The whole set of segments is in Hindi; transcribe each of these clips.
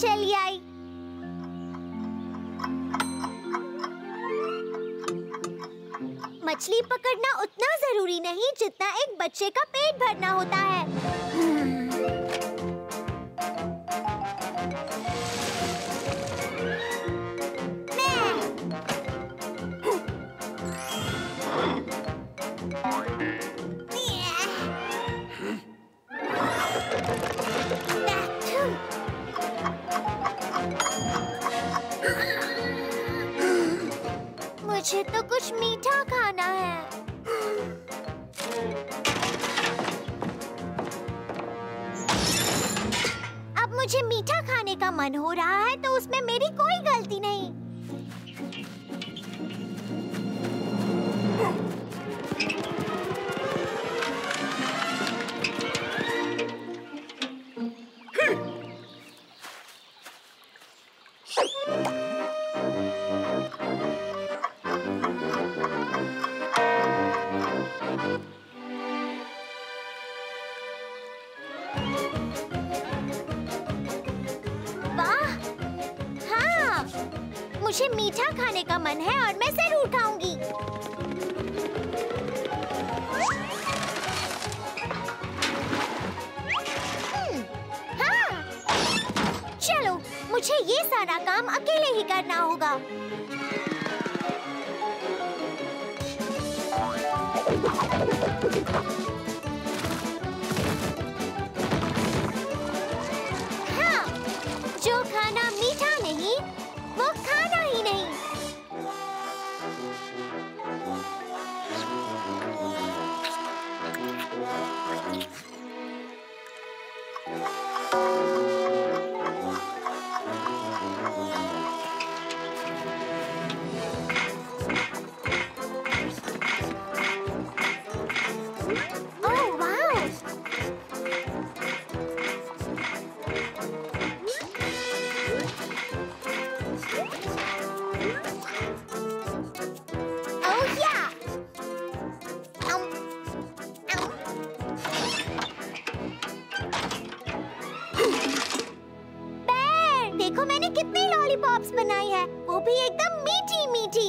चली आई। मछली पकड़ना उतना जरूरी नहीं जितना एक बच्चे का पेट भरना होता है। मुझे तो कुछ मीठा खाना है। अब मुझे मीठा खाने का मन हो रहा है तो उसमें मेरी कोई गलती नहीं। मुझे मीठा खाने का मन है और मैं जरूर खाऊंगी। हाँ। चलो, मुझे ये सारा काम अकेले ही करना होगा। हाँ, जो खाना मीठा नहीं वो खाना ही नहीं। देखो मैंने कितनी लॉलीपॉप्स बनाई है, वो भी एकदम मीठी मीठी।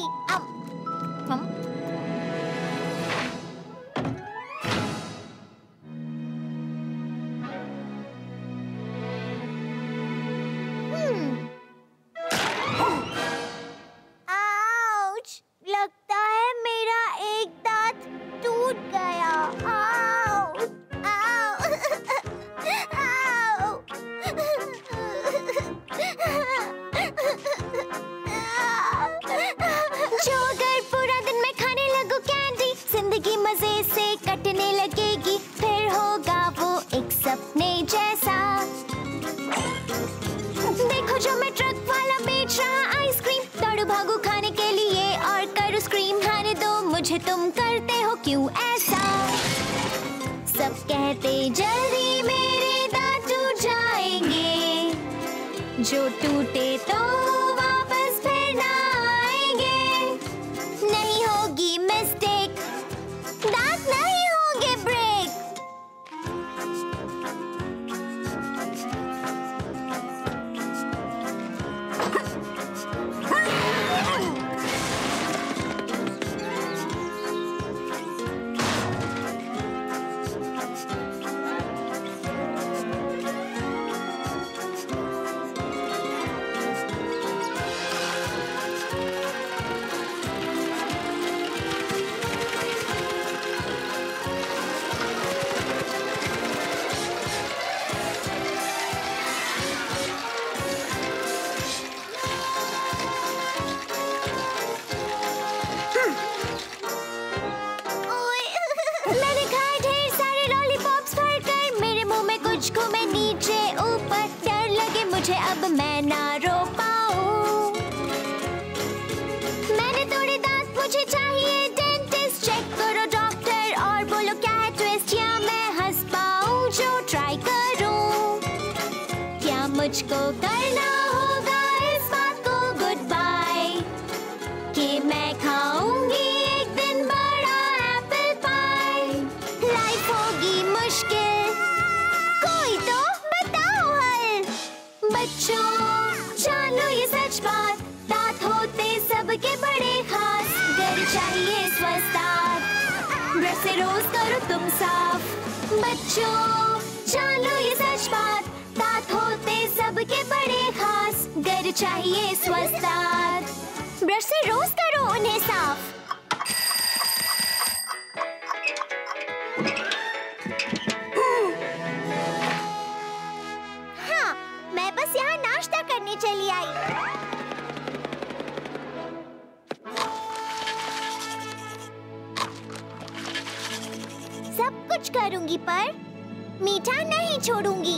आउच, लगता है मेरा एक दांत टूट गया। जो अगर पूरा दिन मैं खाने लगूं कैंडी, जिंदगी मजे से कटने लगेगी। फिर होगा वो एक सपने जैसा। देखो जो मैं ट्रक वाला बेच रहा आइसक्रीम, दौड़ो भागो खाने के लिए और करो स्क्रीम। खाने दो मुझे, तुम करते हो क्यों ऐसा? सब कहते जल्दी मेरे दांत टूट जाएंगे, जो टूटे तो वापस फिर ना आएंगे। नहीं होगी मिस्टेक, दांत नहीं होंगे ब्रेक। मैं नीचे ऊपर, डर लगे मुझे अब मैं ना रो पाऊं। मैंने तोड़े दांत, मुझे चाहिए डेंटिस्ट। चेक करो डॉक्टर और बोलो क्या है ट्विस्ट, या मैं हंस पाऊं जो ट्राई करूं। क्या मुझको करना होगा इस बात को गुड बाय, कि मैं खाऊंगी एक दिन बड़ा एप्पल पाई। लाइफ होगी मुश्किल, बताओ हल बच्चों। स्वस्थ ब्रश से रोज करो तुम साफ। बच्चों जान लो ये सच बात, दांत होते सबके बड़े खास, घर चाहिए स्वस्थ दांत, ब्रश से रोज करो उन्हें साफ। हाँ, मैं बस यहाँ नाश्ता करने चली आई। कुछ करूंगी पर मीठा नहीं छोड़ूंगी।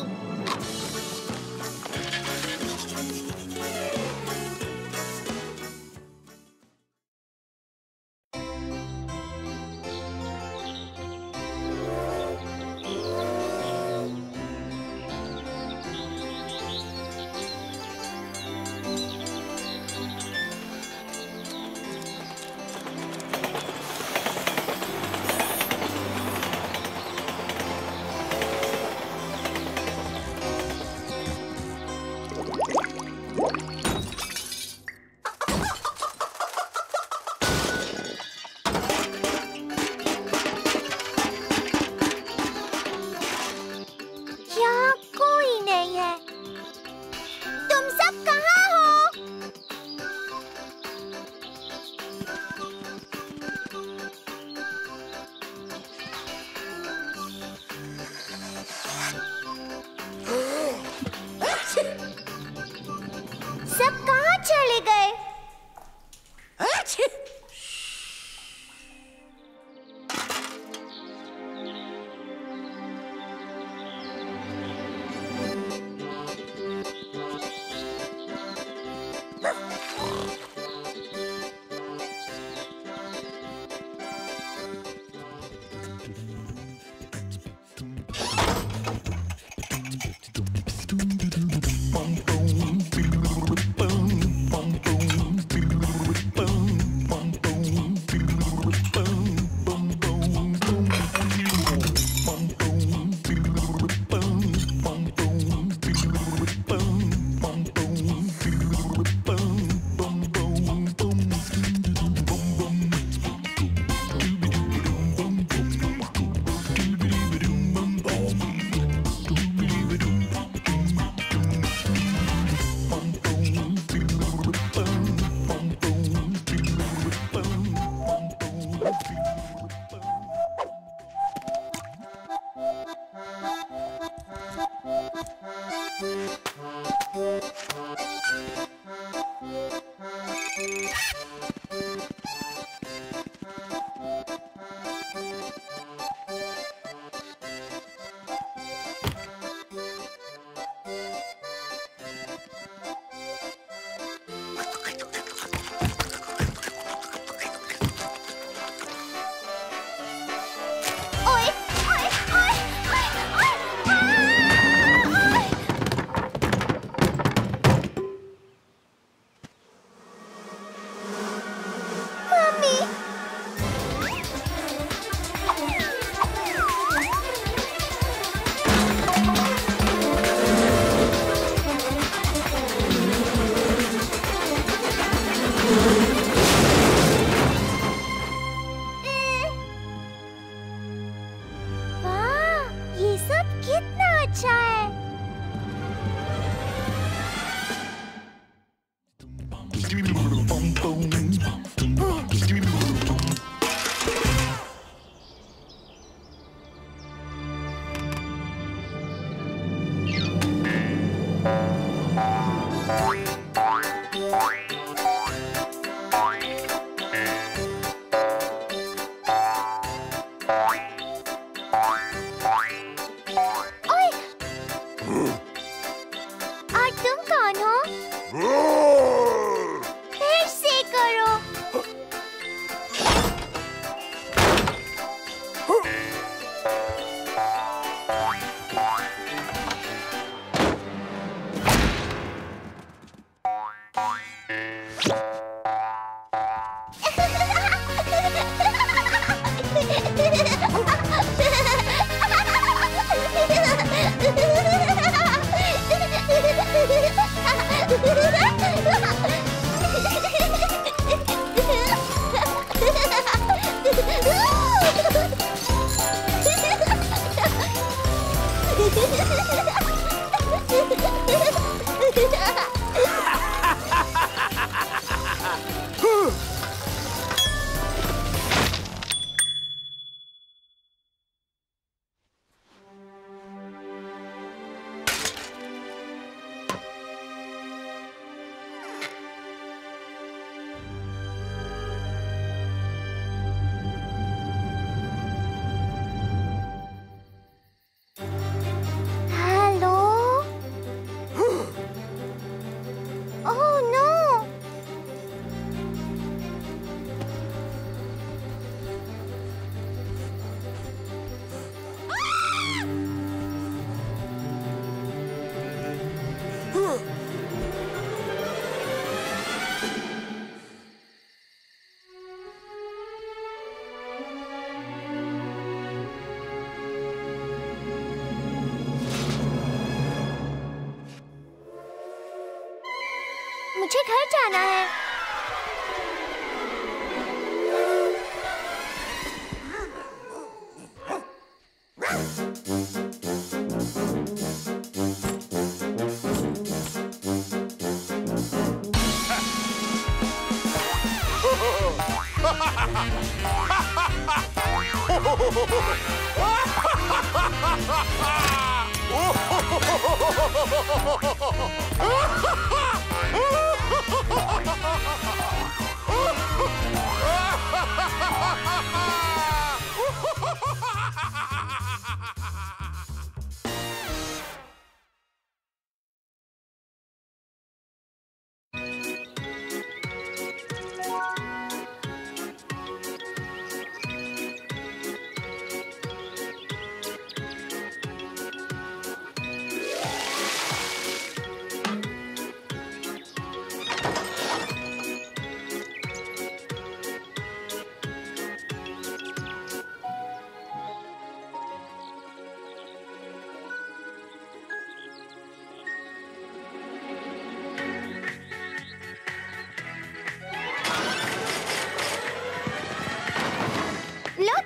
मुझे घर जाना है।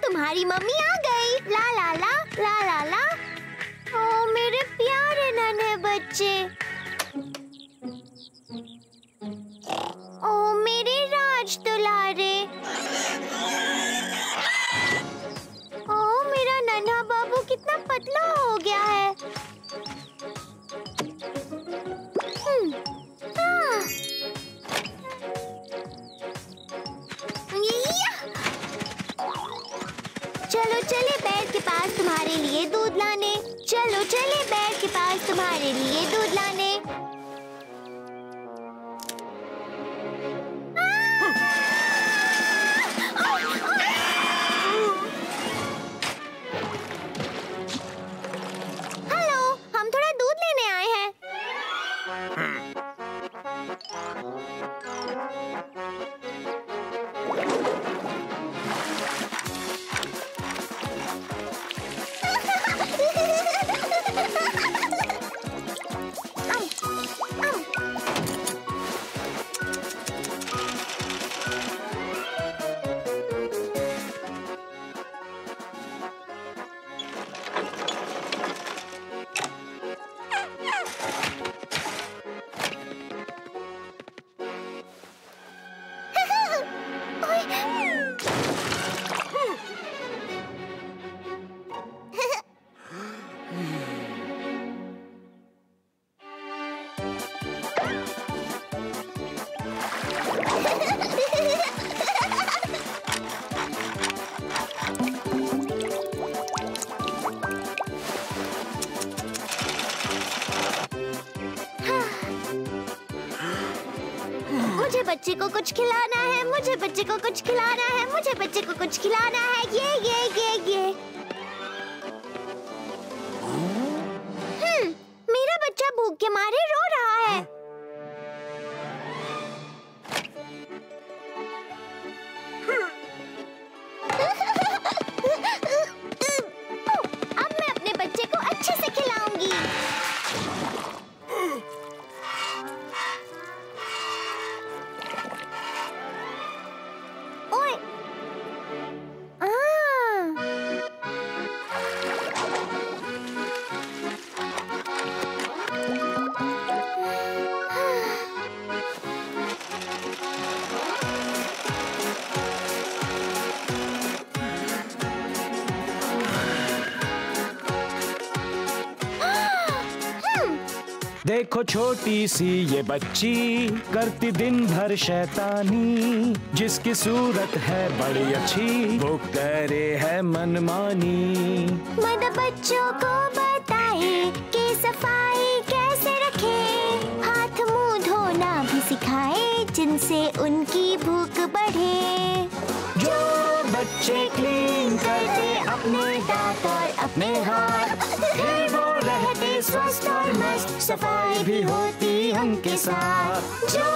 तुम्हारी मम्मी आ गई। ला ला ला ला ला ला। ओ मेरे प्यारे नन्हे बच्चे, ओ मेरे राज दुलारे, ओ मेरा नन्हा बाबू कितना पतला हो गया है। चलो चले बेर के पास तुम्हारे लिए दूध लाने। चलो चले बेर के पास तुम्हारे लिए दूध लाने। हेलो, हम थोड़ा दूध लेने आए हैं। मुझे बच्चे को कुछ खिलाना है, मुझे बच्चे को कुछ खिलाना है, मुझे बच्चे को कुछ खिलाना है। ये मेरा बच्चा भूख के मारे रो रहा है। अब मैं अपने बच्चे को अच्छे से खिलाऊंगी। देखो छोटी सी ये बच्ची करती दिन भर शैतानी, जिसकी सूरत है बड़ी अच्छी वो करे है मनमानी। मदर बच्चों को बताए कि सफाई कैसे रखे, हाथ मुंह धोना भी सिखाए जिनसे उनकी भूख बढ़े। जो बच्चे क्लीन करते अपने दांत और अपने हाथ, स्वस्थ और मस्त, सफाई भी होती उनके साथ। जो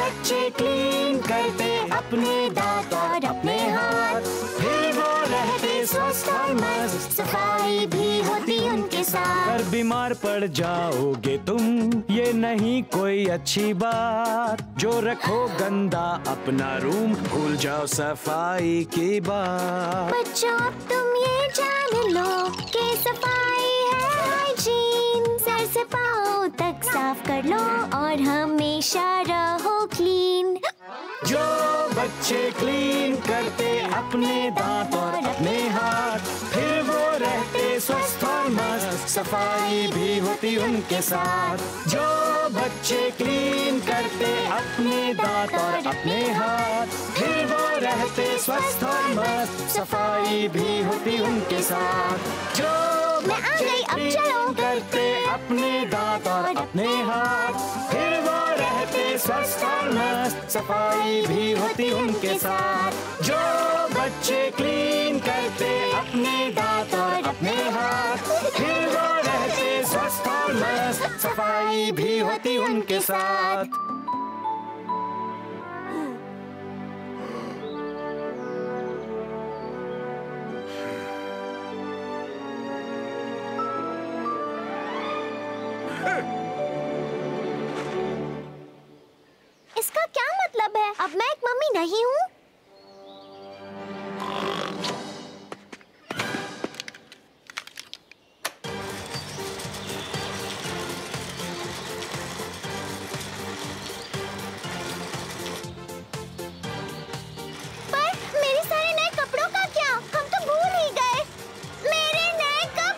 बच्चे क्लीन करते अपने दांत और अपने हाथ, फिर वो रहते स्वस्थ और मस्त, सफाई भी होती उनके साथ। अगर बीमार पड़ जाओगे तुम ये नहीं कोई अच्छी बात, जो रखो गंदा अपना रूम भूल जाओ सफाई की बात। बच्चों तुम ये जान लो कि सफाई है हाइजीन, सर से पांव तक साफ कर लो और हमेशा रहो क्लीन। जो बच्चे क्लीन करते अपने दांत और अपने हाथ, फिर वो रहते स्वस्थ और मस्त, सफाई भी होती उनके साथ। जो बच्चे क्लीन करते अपने दांत और अपने हाथ, फिर वो रहते स्वस्थ और मस्त, सफाई भी होती उनके साथ। जो बच्चे क्लीन करते अपने दांत और अपने हाथ, फिर वो स्वस्थ और मस्त, सफाई भी होती उनके साथ। जो बच्चे क्लीन करते अपने दांत और अपने हाथ, फिर वो रहते स्वस्थ और मस्त, सफाई भी होती उनके साथ। इसका क्या मतलब है? अब मैं एक मम्मी नहीं हूँ। पर मेरे सारे नए कपड़ों का क्या? हम तो भूल ही गए मेरे नए कपड़े।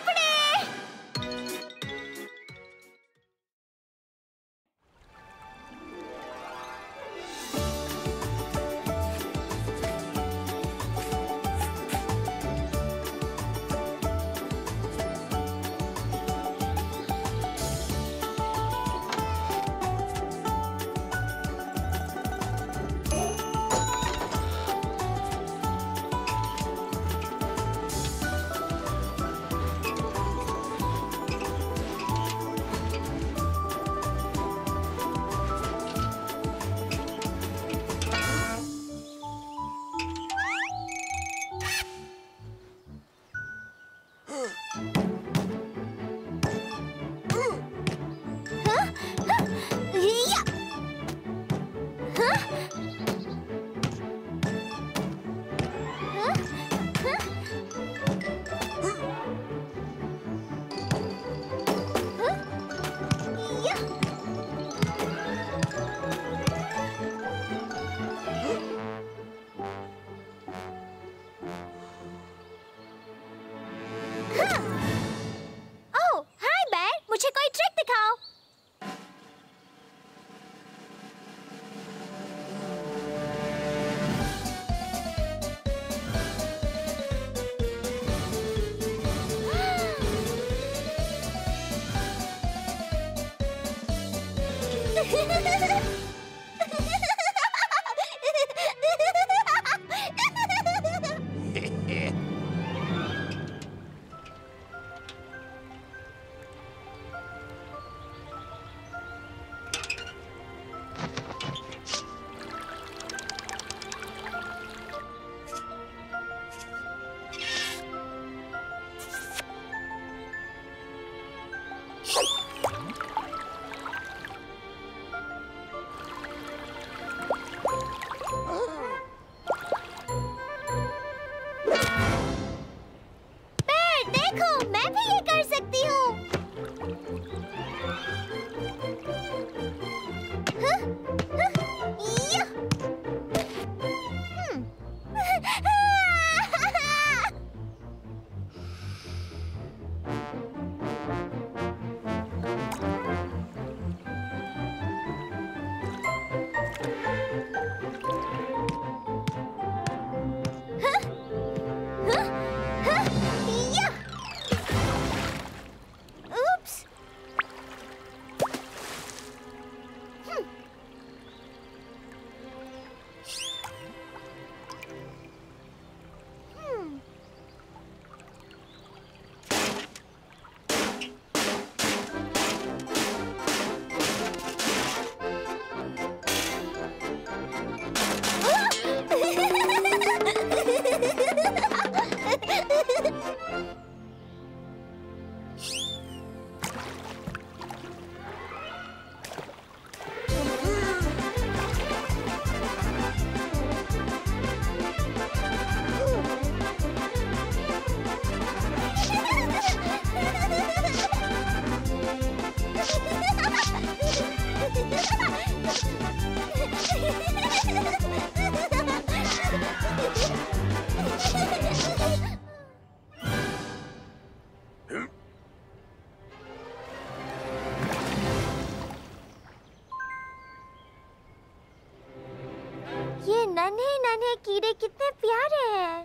नन्हे कीड़े कितने प्यारे हैं,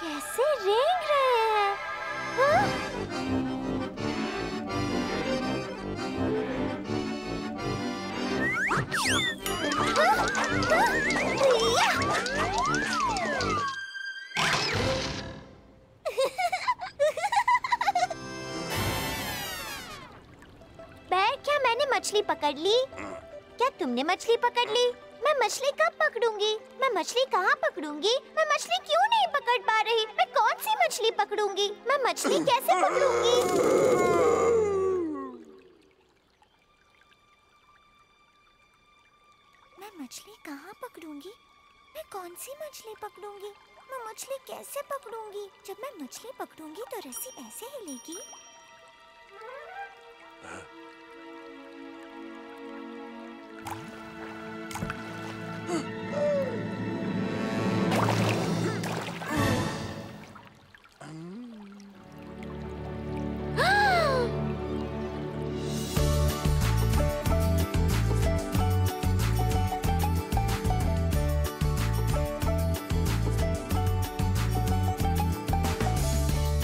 कैसे रेंग रहे हैं। बैर, क्या मैंने मछली पकड़ ली? क्या तुमने मछली पकड़ ली? मैं मछली कब पकड़ूंगी? मैं मछली कहाँ पकड़ूंगी? मैं मछली क्यों नहीं पकड़ पा रही? मैं कौन सी मछली पकड़ूंगी? मैं मछली कैसे पकड़ूंगी? मैं मछली कहाँ पकड़ूंगी? मैं कौन सी मछली पकड़ूंगी? मैं मछली कैसे पकड़ूंगी? जब मैं मछली पकड़ूंगी तो रस्सी ऐसे हिलेगी।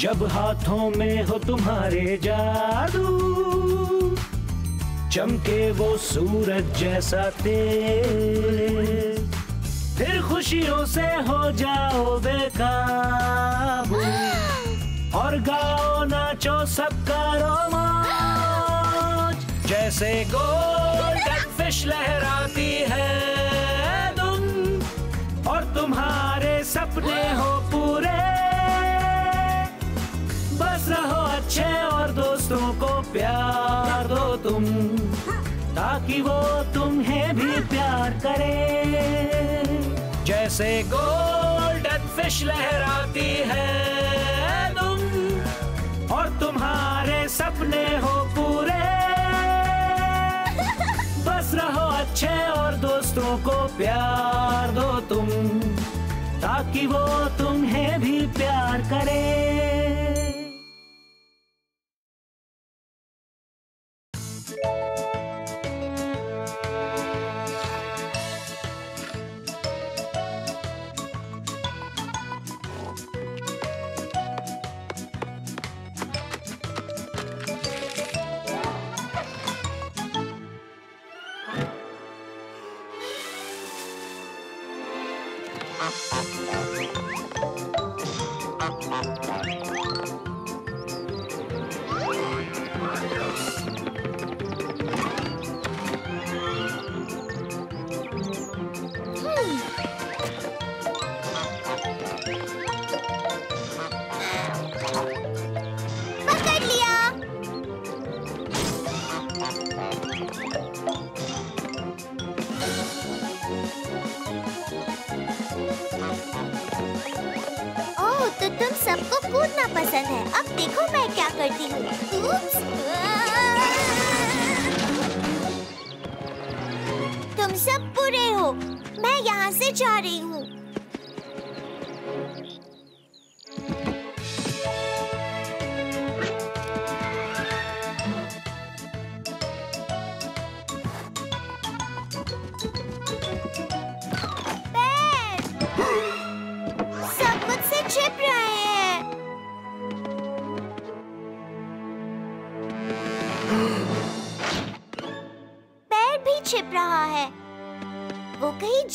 जब हाथों में हो तुम्हारे जादू, चमके वो सूरज जैसा तेज, फिर खुशियों से हो जाओ बेकाबू और गाओ नाचो सबका रोमांच। जैसे गोल्डन फिश लहराती है धुन और तुम्हारे सपने हो पूरे। बस रहो अच्छे और दोस्तों को प्यार दो तुम, ताकि वो तुम्हें भी प्यार करें। जैसे गोल्डन फिश लहराती है तुम और तुम्हारे सपने हो पूरे। बस रहो अच्छे और दोस्तों को प्यार दो तुम, ताकि वो तुम्हें भी प्यार करें।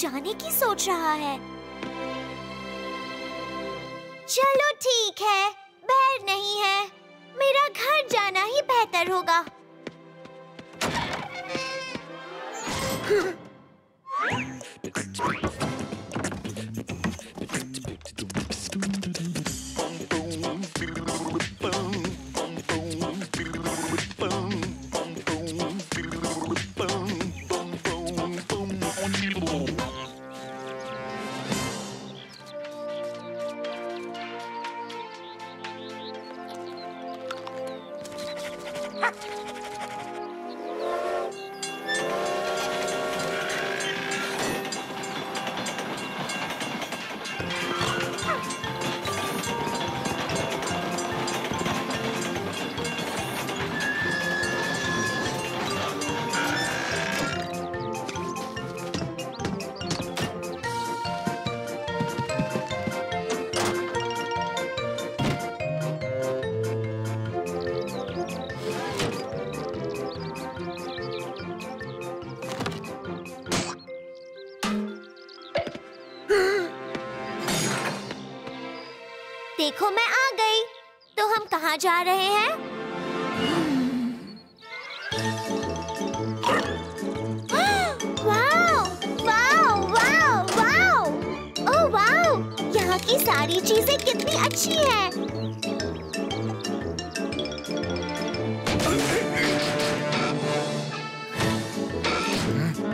जाने की सोच रहा है। चलो ठीक है, बैर नहीं है, मेरा घर जाना ही बेहतर होगा। देखो मैं आ गई। तो हम कहाँ जा रहे हैं? की सारी चीजें कितनी अच्छी हैं।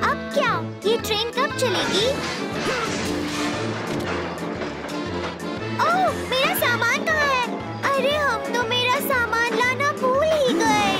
अब क्या? ये ट्रेन कब चलेगी? ओह, मेरा सामान कहाँ है? अरे हम तो मेरा सामान लाना भूल ही गए।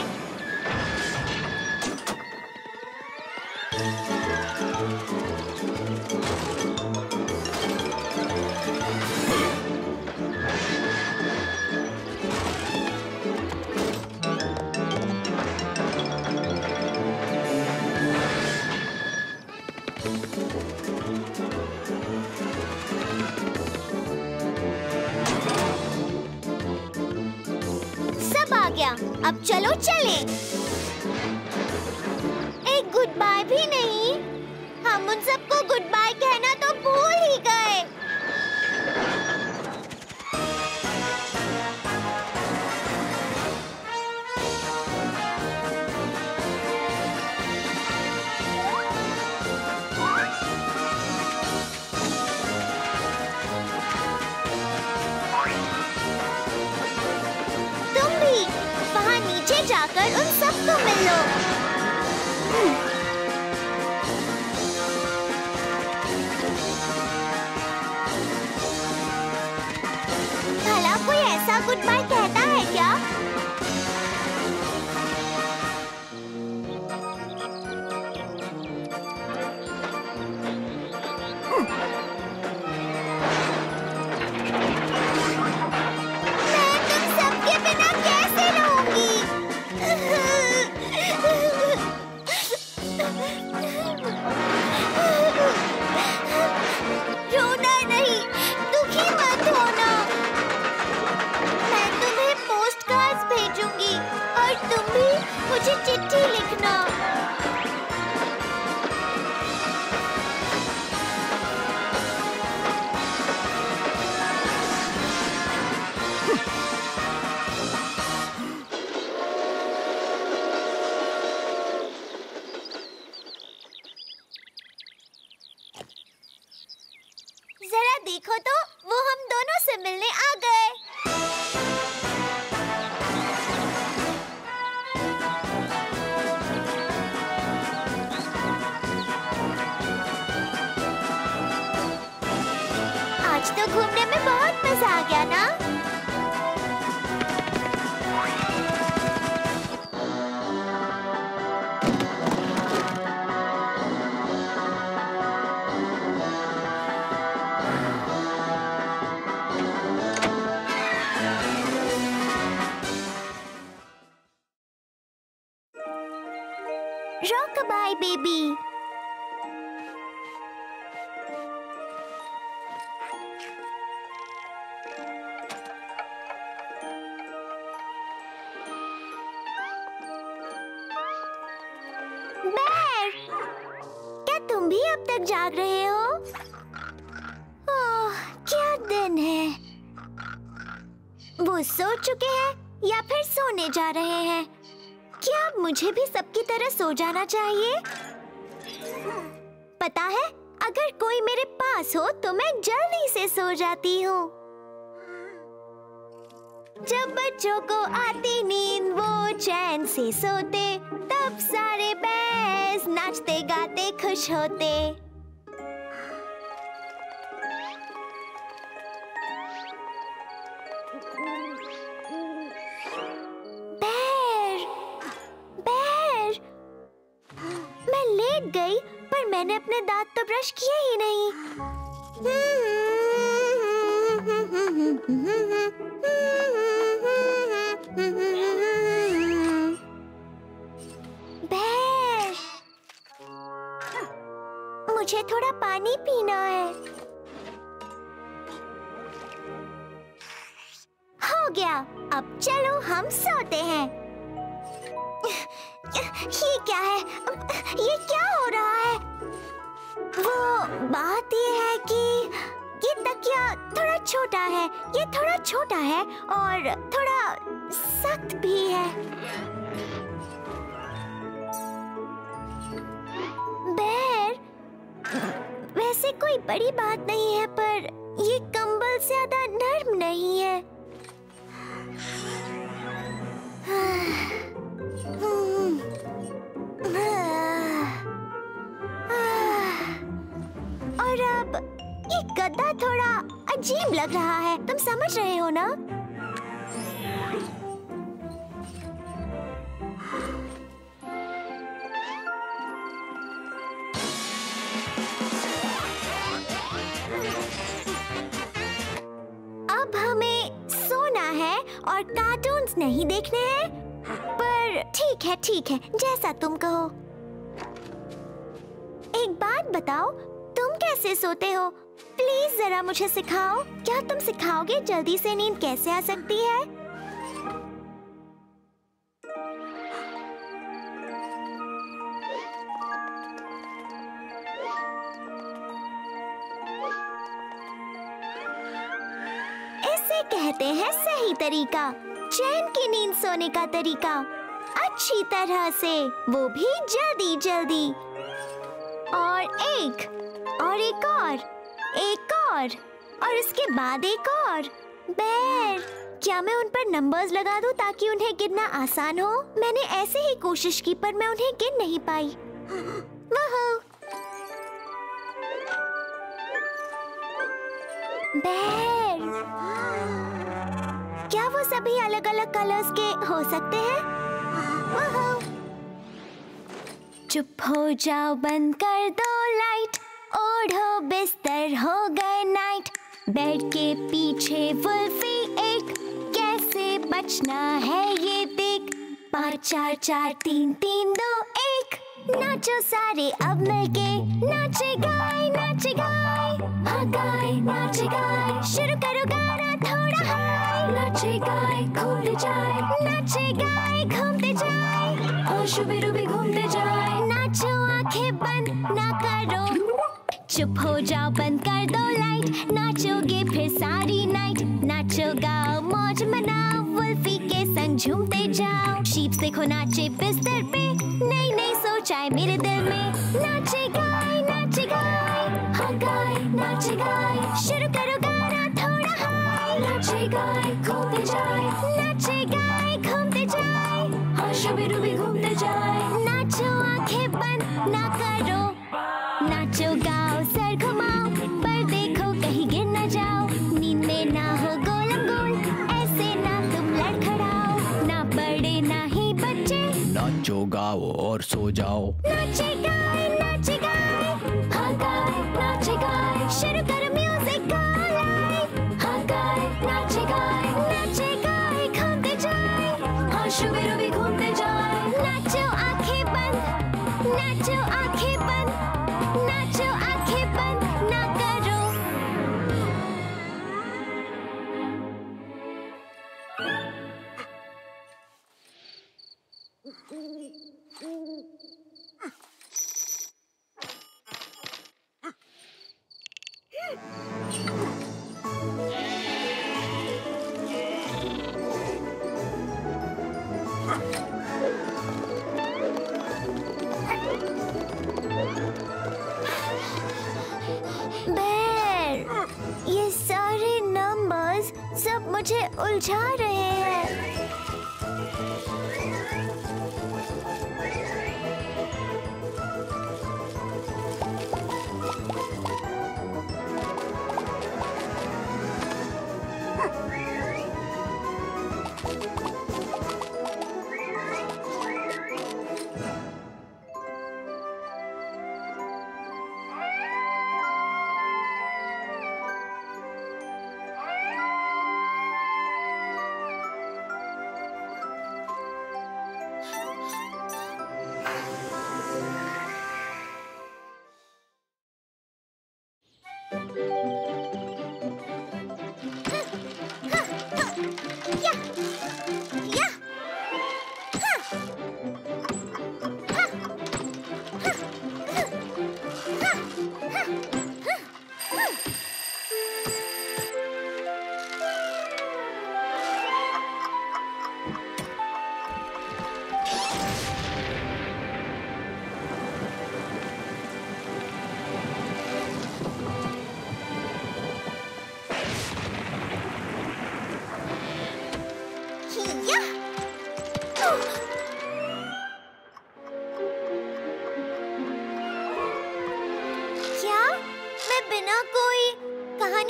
अब चलो चले। एक गुड बाय भी नहीं। हम उन सबको गुड बाय कहना तो भूल ही गए। जाकर उन सबको मिल लो। भला कोई ऐसा गुड बाय कहता है क्या? मुझे चिट्ठी लिखना। जरा देखो तो, वो हम दोनों से मिलने आ गए। तो घूमने में बहुत मजा आ गया ना? Rock a bye baby. जाग रहे हो? ओह, क्या दिन है। वो सो चुके हैं या फिर सोने जा रहे हैं। क्या मुझे भी सबकी तरह सो जाना चाहिए? पता है, अगर कोई मेरे पास हो तो मैं जल्दी से सो जाती हूँ। जब बच्चों को आती नींद वो चैन से सोते, तब सारे बेस नाचते गाते खुश होते। गई, पर मैंने अपने दांत तो ब्रश किए ही नहीं। बेर, मुझे थोड़ा पानी पीना है। हो गया, अब चलो हम सोते हैं। ये क्या है? ये क्या हो रहा है? वो बात ये है कि ये तकिया थोड़ा बहुत छोटा है। ये थोड़ा छोटा है और थोड़ा सख्त भी है। बेर, वैसे कोई बड़ी बात नहीं है, पर ये कंबल से ज्यादा नर्म नहीं है। और अब ये गद्दा थोड़ा अजीब लग रहा है, तुम समझ रहे हो ना? अब हमें सोना है और कार्टून्स नहीं देखने हैं, पर ठीक है जैसा तुम कहो। एक बात बताओ, तुम कैसे सोते हो? प्लीज जरा मुझे सिखाओ। क्या तुम सिखाओगे जल्दी से नींद कैसे आ सकती है? इसे कहते हैं सही तरीका, चैन की नींद सोने का तरीका, अच्छी तरह से, वो भी जल्दी जल्दी। और एक और उसके बाद एक और। बेर, क्या मैं उन पर नंबर्स लगा दूं ताकि उन्हें गिनना आसान हो? मैंने ऐसे ही कोशिश की, पर मैं उन्हें गिन नहीं पाई। बेर, क्या वो सभी अलग अलग कलर्स के हो सकते हैं? चुप हो जाओ, बंद कर दो लाइट, ओढ़ो बिस्तर, हो गए नाइट। बेड के पीछे वुल्फी एक, कैसे बचना है ये देख। 5 4 4 3 3 2 1, नाचो सारे अब मिलके, नाचे गाए नाचे गाए, भगाए नाचे गाए, शुरू करो गाना थोड़ा हाय। नाचे गाए घूमते जाए, नाचे गाए घूमते जाए, और शुभी रूबी घूमते जाए। नाचो आंखें बंद ना करो, चुप हो जाओ, बंद कर दो लाइट, नाचोगे फिर सारी नाइट। नाचो गाओ मौज मनाओ, वुल्फी के संग झूमते जाओ, शीप्स देखो नाचे बिस्तर पे, नई नई सोच आए मेरे दिल में। नाचे गाए हाँ गाए, नाचे गाए शुरू करो गाना थोड़ा हाय। नाचे गाए घूमते जाए, हाँ शुभी रूबी घूमते जाए। नाचो आंखें बंद ना करो, नाचो गाओ सर घुमाओ, पर देखो कहीं गिर न जाओ। नींद में ना हो गोलम गोल, ऐसे ना तुम लड़खड़ाओ, ना बड़े ना ही बच्चे, नाचो गाओ और सो जाओ। नाचे गाए हाँ गाए, नाचे गाए शुरू करो म्यूजिक का लाइट। हाँ गाए नाचे गाए, नाचे गाए घूमते जाए, हाँ शुरू रूबी घूमते जाए। नाचो आंखें बंद, नाचो आंखें बंद, नाचो आंखें बंद ना करो। मुझे उलझा रहे हैं।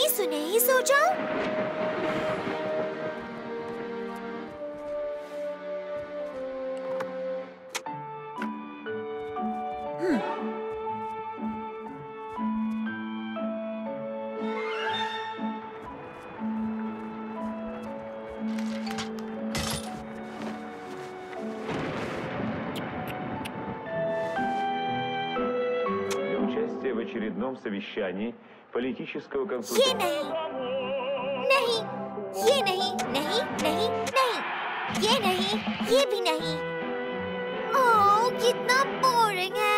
नहीं सुने ही सो जाओ। В очередном совещании политического консультанта. ये नहीं, ये नहीं, नहीं, नहीं, नहीं, ये नहीं, ये भी नहीं। ओह, कितना बोरिंग है।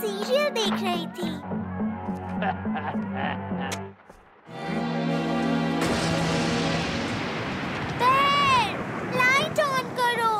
सीरियल देख रही थी। बेर, लाइट ऑन करो।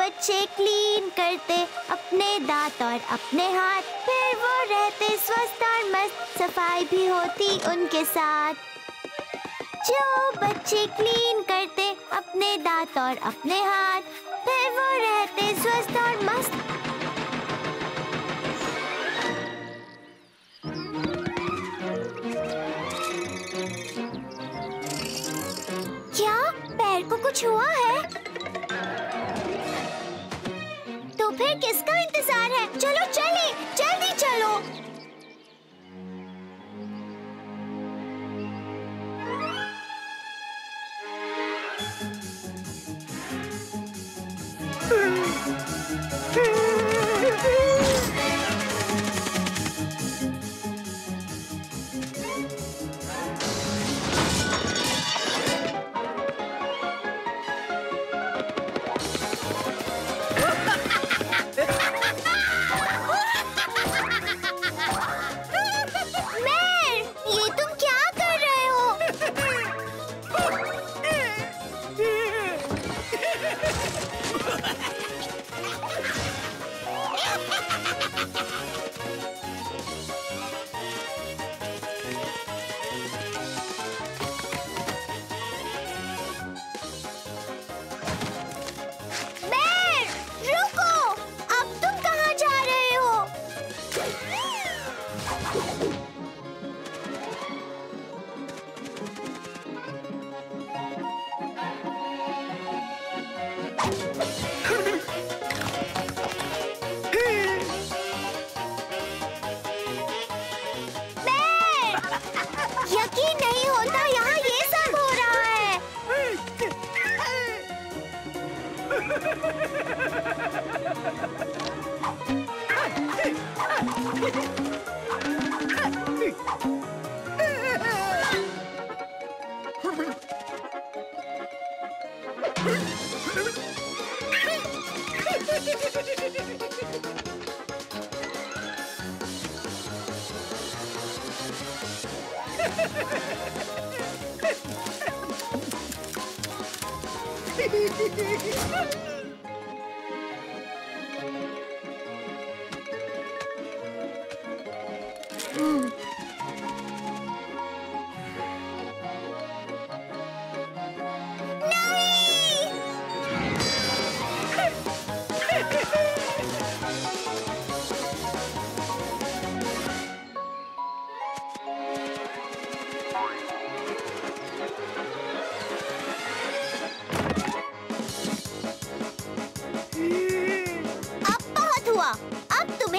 बच्चे क्लीन करते अपने दांत और अपने हाथ, फिर वो रहते स्वस्थ और मस्त, सफाई भी होती उनके साथ। जो बच्चे क्लीन करते अपने दांत और अपने हाथ, फिर वो रहते स्वस्थ और मस्त। क्या पैर को कुछ हुआ है? फिर किसका इंतजार है? चलो चले, जल्दी चलो।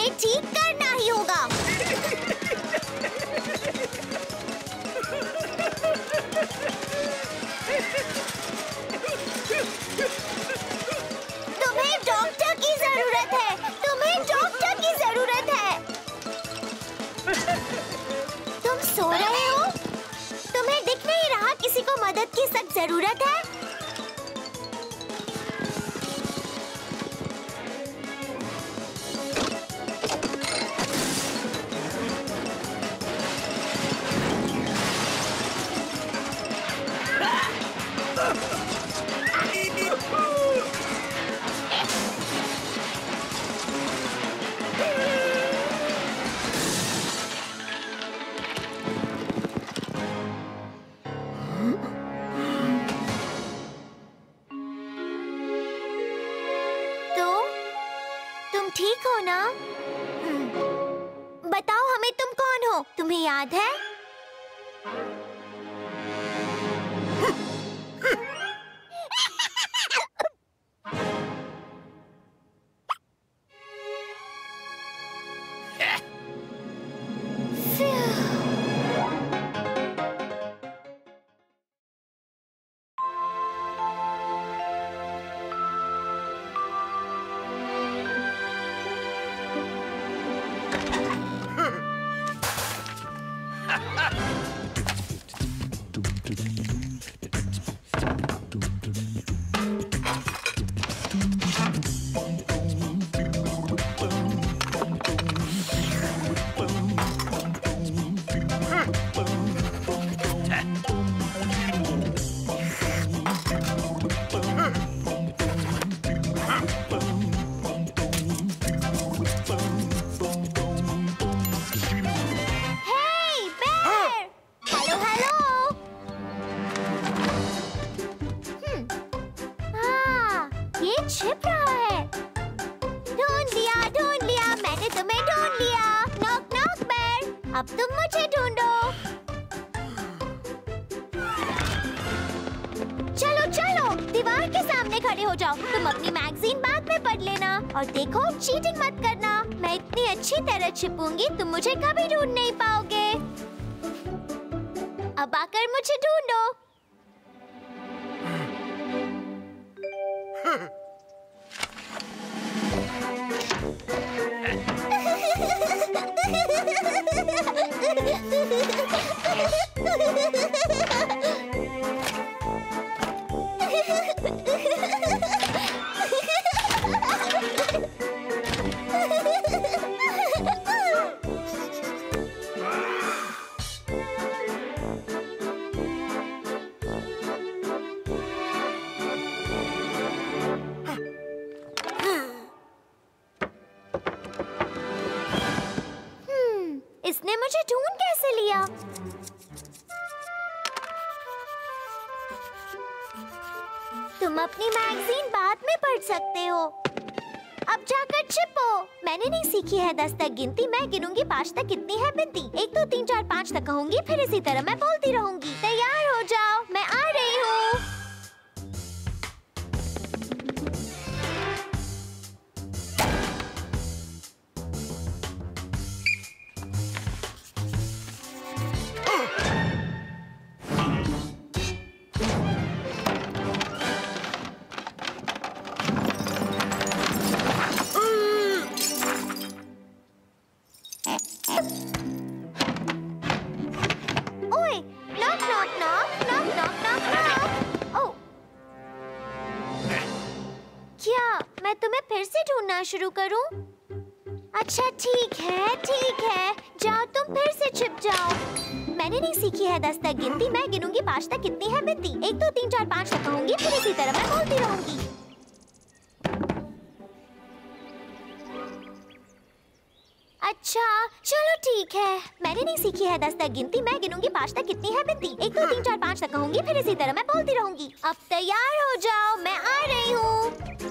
उन्हें ठीक करना ही होगा। तुम्हें डॉक्टर की जरूरत है, तुम्हें डॉक्टर की जरूरत है। तुम सो रहे हो, तुम्हें दिख नहीं रहा किसी को मदद की सख्त जरूरत है। ठीक हो ना? बताओ हमें तुम कौन हो, तुम्हें याद है? अब तुम मुझे ढूंढो। चलो चलो दीवार के सामने खड़े हो जाओ। तुम अपनी मैगजीन बाद में पढ़ लेना और देखो चीटिंग मत करना। मैं इतनी अच्छी तरह छिपूंगी तुम मुझे कभी ढूंढ नहीं पाओगे। अब आकर मुझे ढूंढो। इसने मुझे ढूंढ कैसे लिया? तुम अपनी मैगजीन बाद में पढ़ सकते हो। अब जाकर छिपो। मैंने नहीं सीखी है 10 तक गिनती। मैं गिनूंगी 5 तक। कितनी है बिंदी? 1 2 3 4 5 तक कहूंगी, फिर इसी तरह मैं बोलती रहूंगी। तैयार हो जाओ, मैं आ रही हूँ। शुरू करूं? अच्छा ठीक है ठीक है, जाओ तुम फिर से छिप जाओ। मैंने नहीं सीखी है 10 तक गिनती। मैं गिनूंगी 5 तक। कितनी है बिंदी? 1 2 3 4 5 तक कहूंगी, फिर इसी तरह मैं बोलती रहूंगी। अच्छा चलो ठीक है। मैंने नहीं सीखी है 10 तक गिनती। मैं गिनूंगी 5 तक। कितनी है बिंदी? 1 2 3 4 5 तक कहूंगी, फिर इसी तरह मैं बोलती रहूंगी। अब तैयार हो जाओ, मैं आ रही हूँ।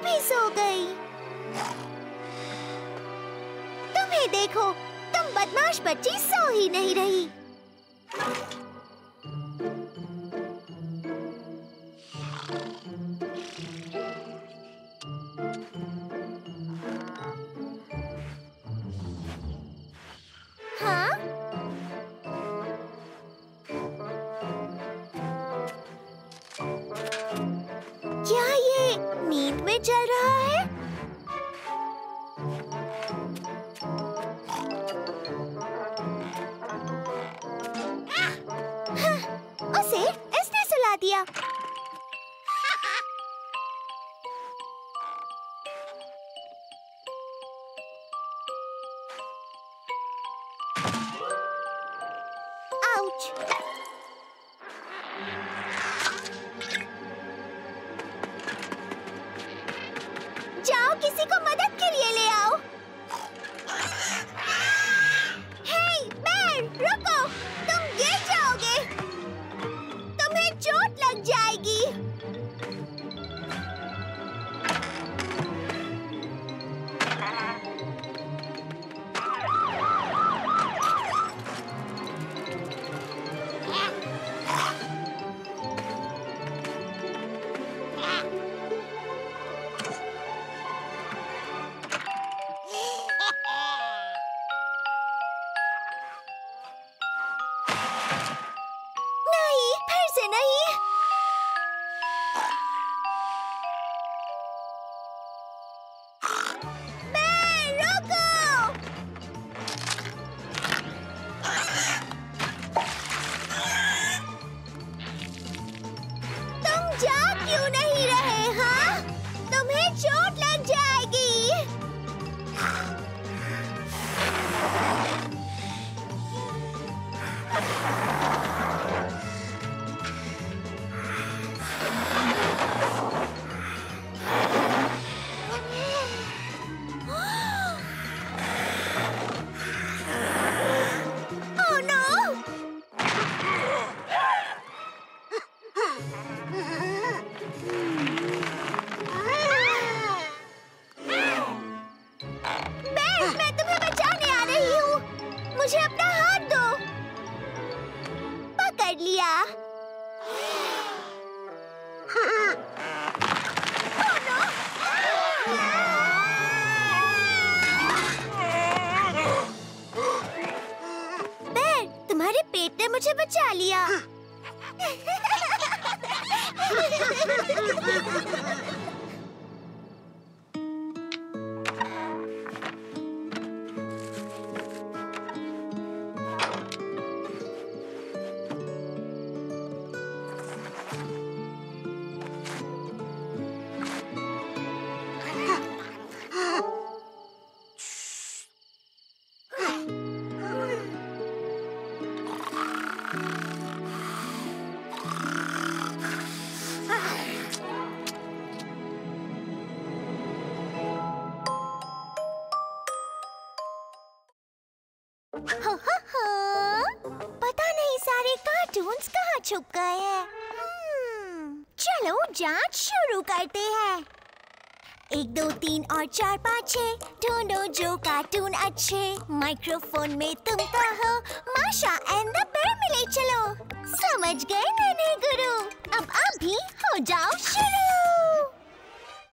भी सो गई। तुम्हें देखो, तुम बदमाश बच्ची सो ही नहीं रही। चल रहा है। हाँ, उसे इसने सुला दिया। आउच। किसी को मदद के लिए ले आओ। हे बेयर, रुको, तुम गिर जाओगे, तुम्हें चोट लग जाएगी। मुझे बचा लिया। पता नहीं सारे कार्टून्स कहाँ छुप गए हैं। चलो जांच शुरू करते हैं। 1 2 3 और 4 5 6 ढूंढो जो कार्टून अच्छे। माइक्रोफोन में तुम कहो माशा एंड द बेयर मिले। चलो, समझ गए नन्हे गुरु, अब आप भी हो जाओ शुरू।